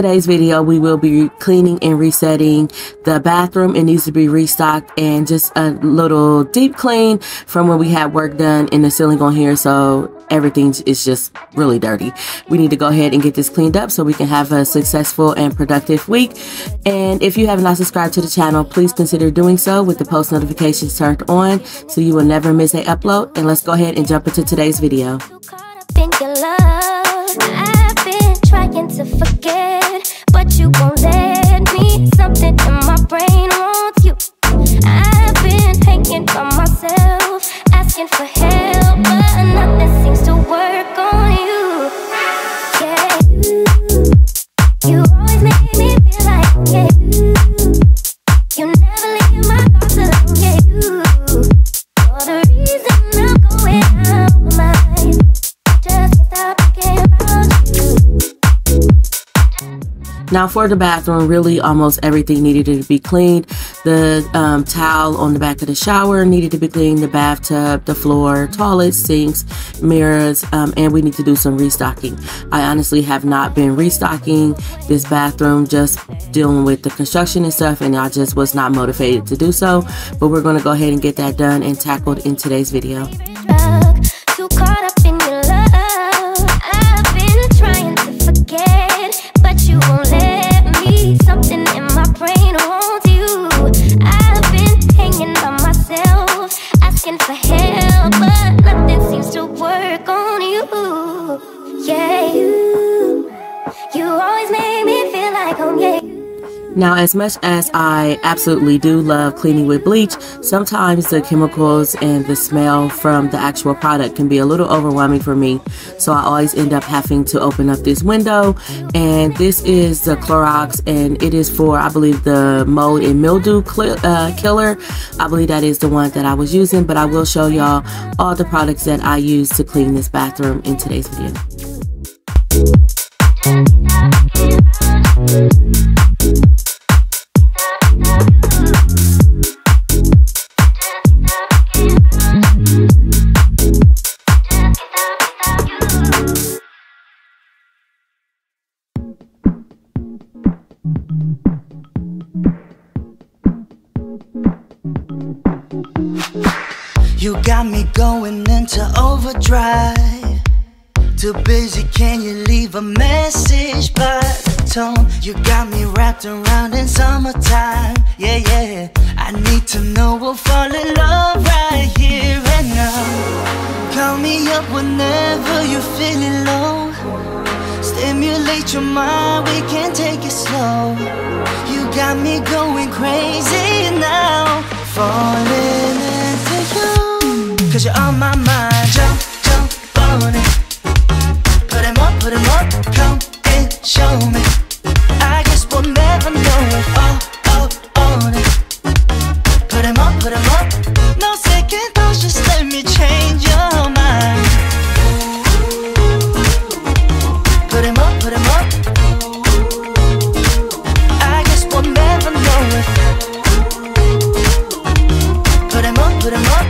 today's video, we will be cleaning and resetting the bathroom. It needs to be restocked and just a little deep clean from when we had work done in the ceiling on here. So everything is just really dirty. We need to go ahead and get this cleaned up so we can have a successful and productive week. And if you have not subscribed to the channel, please consider doing so with the post notifications turned on so you will never miss a upload. And let's go ahead and jump into today's video. Trying to forget, but you won't let me. Something in my brain wants you. I've been hanging by myself, asking for help, but nothing seems to work on you. Yeah, you always make me feel like, yeah, you never leave my thoughts alone. Yeah, you're the reason I'm going out of my mind. Just can't stop thinking about you. Now for the bathroom, really almost everything needed to be cleaned. The towel on the back of the shower needed to be cleaned, the bathtub, the floor, toilets, sinks, mirrors, and we need to do some restocking. I honestly have not been restocking this bathroom, just dealing with the construction and stuff, and I just was not motivated to do so. But we're going to go ahead and get that done and tackled in today's video. Now, as much as I absolutely do love cleaning with bleach, sometimes the chemicals and the smell from the actual product can be a little overwhelming for me. So I always end up having to open up this window. And this is the Clorox, and it is for, I believe, the mold and mildew killer. I believe that is the one that I was using, but I will show y'all all the products that I use to clean this bathroom in today's video. You got me going into overdrive. Too busy, can you leave a message by the tone? You got me wrapped around in summertime. Yeah, yeah, I need to know we'll fall in love right here and now. Call me up whenever you're feeling low. Stimulate your mind, we can take it slow. You got me going crazy now, falling into you. 'Cause you're on my mind. Jump, jump on it. Put 'em up, come and show me. I guess we'll never know it. All on it. Put 'em up, no second thoughts, just let me change your mind. Put 'em up, I guess we'll never know it. Put 'em up.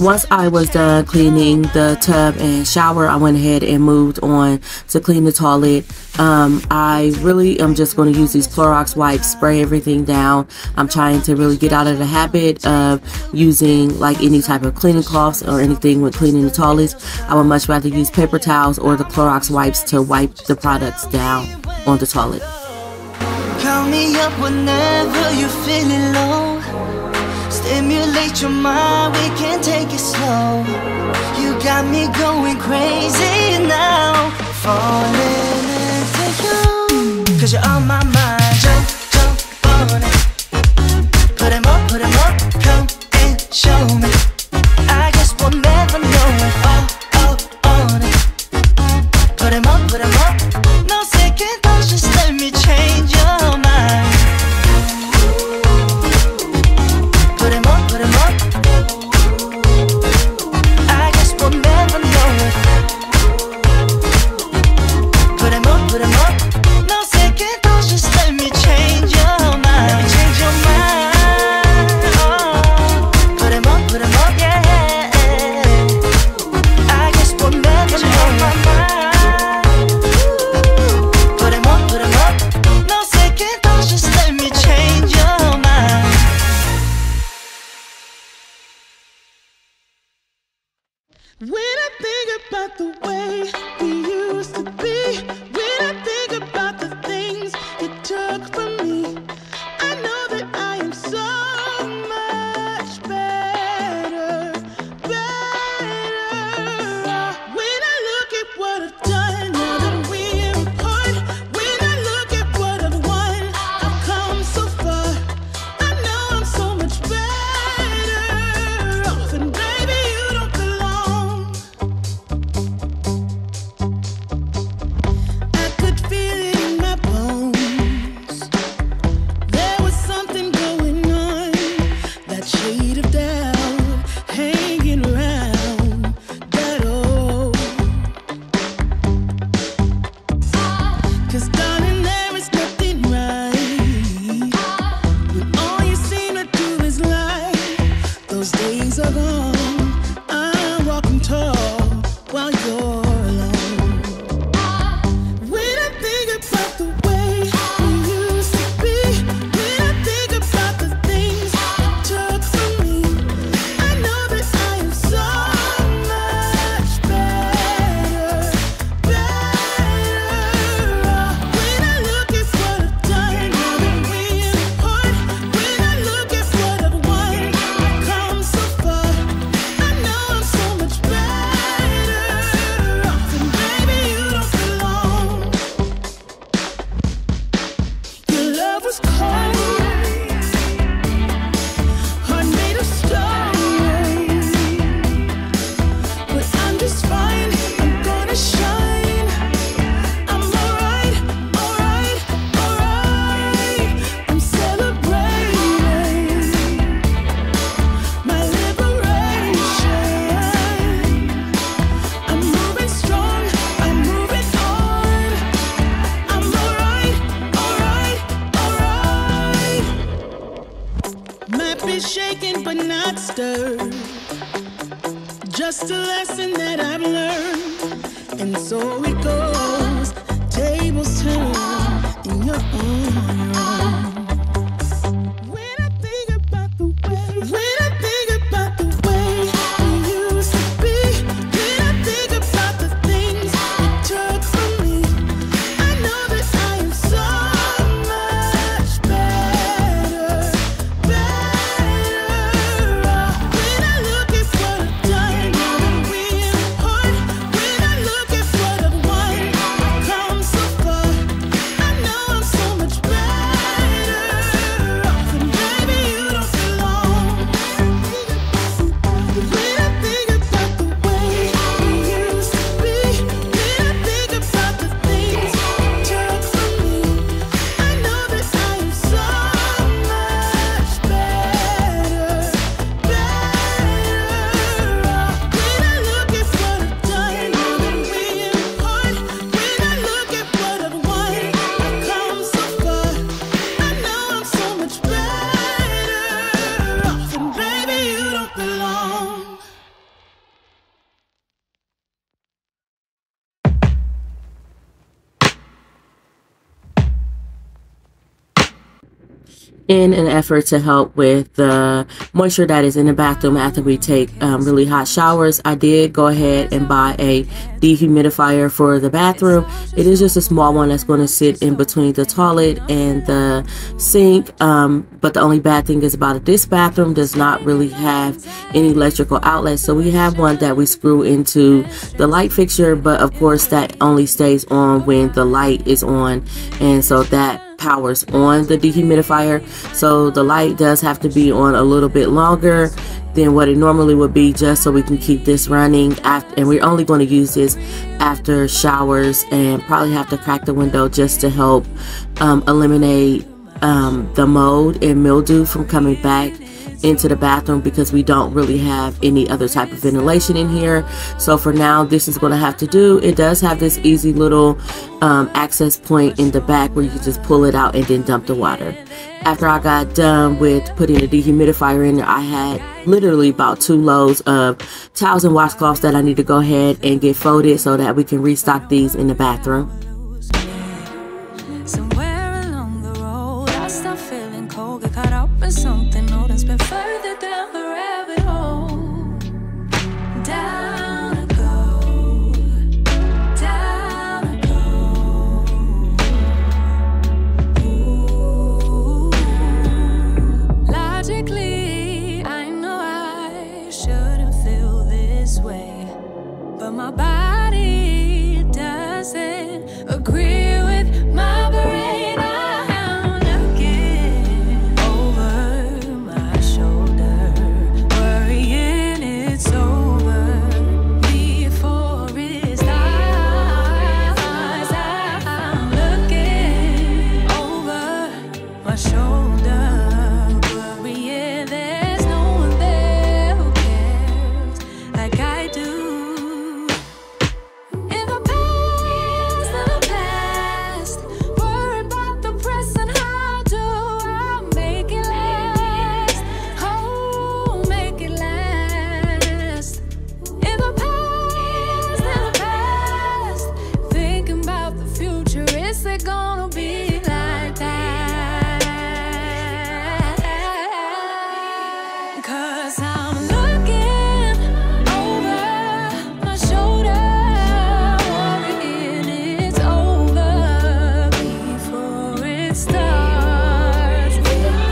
Once I was done cleaning the tub and shower, I went ahead and moved on to clean the toilet. I really am just going to use these Clorox wipes, spray everything down. I'm trying to really get out of the habit of using like any type of cleaning cloths or anything with cleaning the toilets. I would much rather use paper towels or the Clorox wipes to wipe the products down on the toilet. Call me up whenever you're feeling low. Stimulate your mind, we can take it slow. You got me going crazy now, falling into you. 'Cause you're on my mind. Jump, jump on it. Put 'em up, come and show me. I guess we'll never know it. On it. Put 'em up, no second thoughts, just let me change your mind. Put 'em up, no second thoughts, just let me When I think about the way we used to be, when I think about the things it took from me, I know that I am so much better. When I look at what I've done, now that we impart, when I look at what I've won, I've come so far. I know I'm so much better. And baby, you don't shaken but not stirred. Just a lesson that I've learned. And so it goes, tables turn in your own realm. In an effort to help with the moisture that is in the bathroom after we take really hot showers, I did go ahead and buy a dehumidifier for the bathroom. It is just a small one that's going to sit in between the toilet and the sink, but the only bad thing is about it, this bathroom does not really have any electrical outlets, so we have one that we screw into the light fixture, but of course that only stays on when the light is on, and so that powers on the dehumidifier, so the light does have to be on a little bit longer than what it normally would be, just so we can keep this running after, and we're only going to use this after showers, and probably have to crack the window just to help eliminate the mold and mildew from coming back into the bathroom, because we don't really have any other type of ventilation in here. So for now, this is going to have to do. It does have this easy little access point in the back where you can just pull it out and then dump the water. After I got done with putting the dehumidifier in there, I had literally about 2 loads of towels and washcloths that I need to go ahead and get folded so that we can restock these in the bathroom. Something new that's been further down the rabbit hole. Down. but my body doesn't agree with my brain. I'm looking over my shoulder, worrying it's over before it's time. I'm looking over my shoulder. Is it gonna be like that? 'Cause I'm looking over my shoulder, worrying it's over before it starts.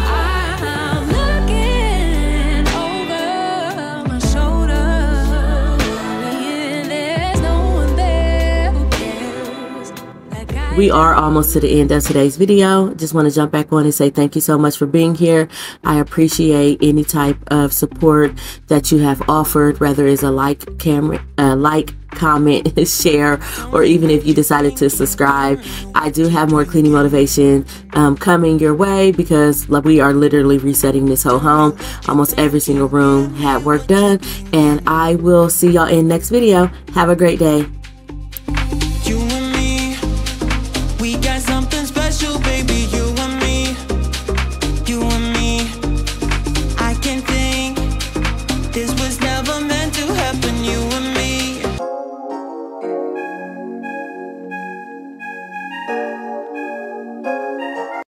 I'm looking over my shoulder, worrying there's no one there who cares. Like we are almost to the end of today's video. Just want to jump back on and say thank you so much for being here. I appreciate any type of support that you have offered, whether it's a like, comment, share, or even if you decided to subscribe. I do have more cleaning motivation coming your way, because we are literally resetting this whole home. Almost every single room had work done, and I will see y'all in next video. Have a great day.